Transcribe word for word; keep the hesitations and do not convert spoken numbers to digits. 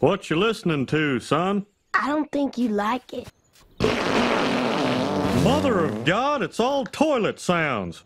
What you listening to, son? I don't think you like it. Mother of God, it's all toilet sounds.